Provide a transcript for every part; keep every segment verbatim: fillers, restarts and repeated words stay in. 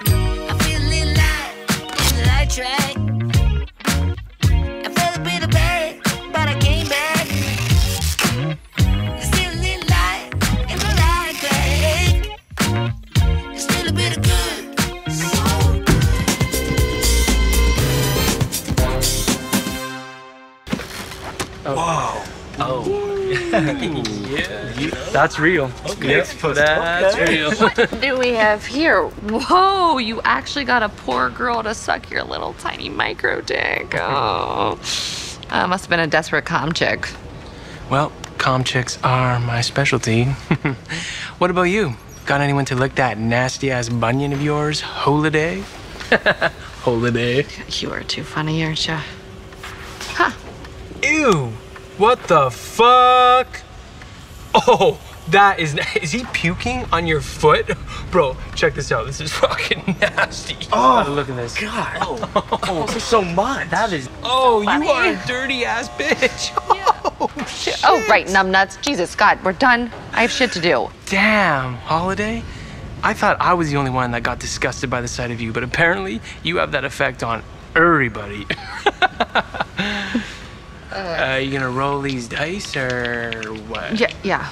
I feel it light in the light track. I fell a bit of bad, but I came back. There's still a little light in the light track. There's still a bit of good, so good. Oh. Wow. Oh. Yeah. You, that's real. Okay. Yep. That's okay. Real. What do we have here? Whoa, you actually got a poor girl to suck your little tiny micro dick. Oh, uh, must have been a desperate comm chick. Well, comm chicks are my specialty. What about you? Got anyone to lick that nasty-ass bunion of yours, Holiday? Holiday. You are too funny, aren't you? Huh. Ew. What the fuck? Oh, that is, is he puking on your foot? Bro, check this out. This is fucking nasty. Oh, oh look at this. God. Oh, oh this is so much. That is. Oh, funny. You are a dirty ass bitch. Yeah. Oh, shit. Oh, right, numbnuts. Jesus, Scott, we're done. I have shit to do. Damn, Holiday. I thought I was the only one that got disgusted by the sight of you, but apparently you have that effect on everybody. Uh, you gonna roll these dice or what? Yeah, yeah.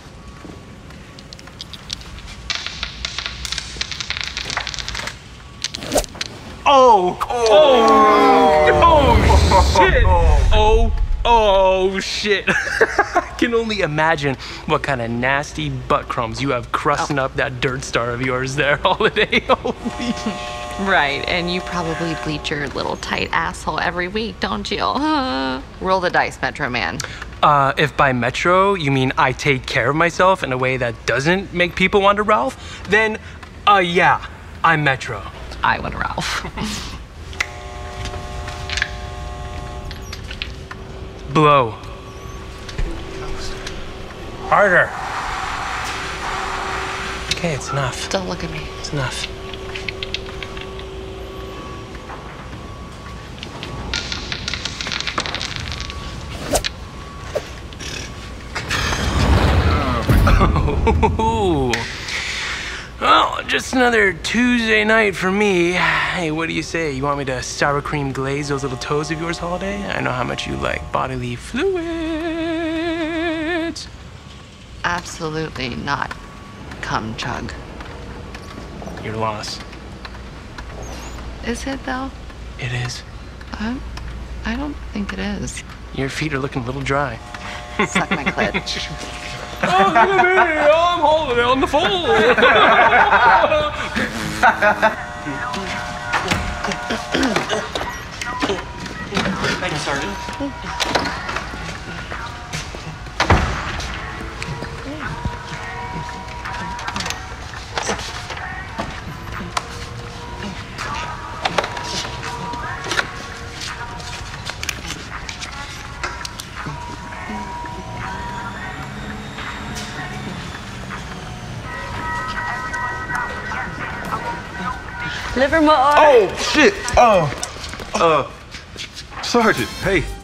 Oh! Oh! Oh, oh shit! Oh! Oh shit! I can only imagine what kind of nasty butt crumbs you have crusting oh. up that dirt star of yours there, Holiday. Holy shit! Right, and you probably bleach your little tight asshole every week, don't you? Uh, roll the dice, Metro Man. Uh, if by Metro you mean I take care of myself in a way that doesn't make people want to Ralph, then, uh, yeah, I'm Metro. I want to Ralph. Blow. Harder. Okay, it's enough. Don't look at me. It's enough. Ooh. Well, just another Tuesday night for me. Hey, what do you say? You want me to sour cream glaze those little toes of yours, Holiday? I know how much you like bodily fluids. Absolutely not, cum chug. You're lost. Is it, though? It is. I, I don't think it is. Your feet are looking a little dry. Suck my clit. Oh, look at me, I'm Holiday on the fold. Thank you, Sergeant. Livermore. Oh shit! Oh, uh, Sergeant. Hey.